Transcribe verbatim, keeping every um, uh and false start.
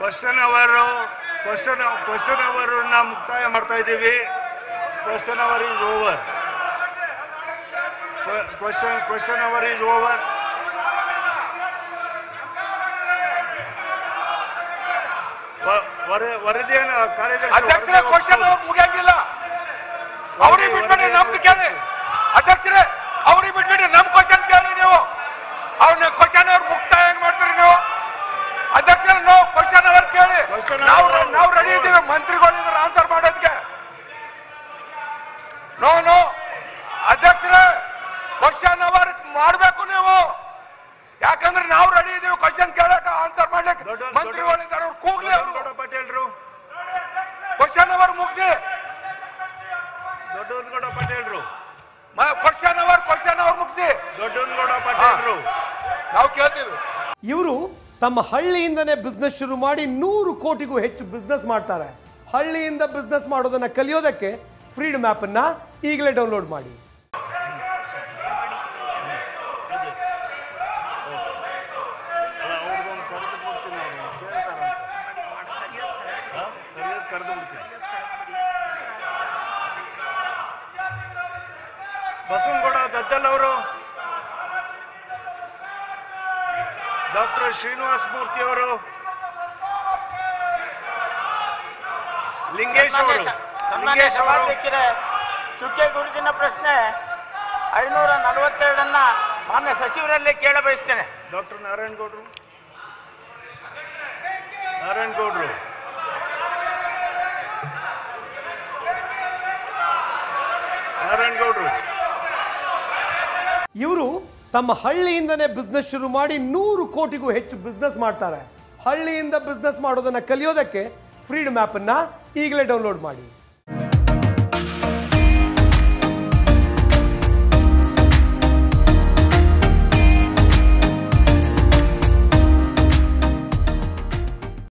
Question hour, question, question hour, na muktaya marta idivi. Question hour is over. Question, question hour is over. What, what is the college? Adhyakshare, question hour mugiyagilla. Avri bitmane nam kya hai? Adhyakshare, avri bitmane nam question kya hai wo? Avne question hour muktaya marta ne wo? अध्यक्ष no question hour ಕೇಳಿ ನಾವು ನಾವು ready ಇದ್ದೀವಿ ಮಂತ್ರಿಗಳು ಇದರ answer ಮಾಡೋದಕ್ಕೆ no no ಅಧ್ಯಕ್ಷರೇ question hour ಮಾಡಬೇಕು ನೀವು ಯಾಕಂದ್ರೆ ನಾವು ರೆಡಿ ಇದ್ದೀವಿ ಕ್ವೆಶ್ಚನ್ ಕೇಳಕ್ಕೆ ಆನ್ಸರ್ ಮಾಡಕ್ಕೆ ಮಂತ್ರಿಗಳು ಇದ್ದಾರೆ ಅವರು ಕೂಗ್ಲಿ ಅವರು ದೊಡ್ಡ ಪಟೇಲ್ರು ಕ್ವೆಶ್ಚನ್ ಅವರ್ ಮುಗಿಸಿ ದೊಡ್ಡನಗೌಡ ಪಟೇಲ್ರು ಕ್ವೆಶ್ಚನ್ ಅವರ್ ಕ್ವೆಶ್ಚನ್ ಅವರ್ ಮುಗಿಸಿ ದೊಡ್ಡನಗೌಡ ಪಟೇಲ್ರು ನಾವು ಕೇಳ್ತೀವಿ ಇವರು ತಮ್ಮ ಹಳ್ಳಿಯಿಂದನೇ ಬಿಸ್ನೆಸ್ ಶುರು ಮಾಡಿ ನೂರು ಕೋಟಿಗೂ ಹೆಚ್ಚು ಬಿಸ್ನೆಸ್ ಮಾಡ್ತಾರೆ ಹಳ್ಳಿಯಿಂದ ಬಿಸ್ನೆಸ್ ಮಾಡೋದನ್ನ ಕಲಿಯೋದಕ್ಕೆ ಫ್ರೀಡಮ್ ಆಪ್ ಅನ್ನು ಈಗಲೇ ಡೌನ್ಲೋಡ್ ಮಾಡಿ ಬಸವನಗೌಡ ದಜ್ಜಲ್ ಅವರು Doctor Srinivas Murthy avaru, Lingesh avaru, Lingesh avaru. Chukke Guruji na prashne, ಐನೂರ ನಲವತ್ತೆರಡು anna maanne sachivaralli kelabeyistene. Doctor Narayan Gowdru, Narayan Gowdru. Narayan Gowdru. Ivaru ತಮ್ಮ ಹಳ್ಳಿಯಿಂದನೇ ಬಿಸ್ನೆಸ್ ಶುರು ಮಾಡಿ ನೂರು ಕೋಟಿಗೂ ಹೆಚ್ಚು ಬಿಸ್ನೆಸ್ ಮಾಡ್ತಾರೆ ಹಳ್ಳಿಯಿಂದ ಬಿಸ್ನೆಸ್ ಮಾಡೋದನ್ನ ಕಲಿಯೋದಕ್ಕೆ ಫ್ರೀಡಮ್ ಆಪ್ ಅನ್ನು ಈಗಲೇ ಡೌನ್ಲೋಡ್ ಮಾಡಿ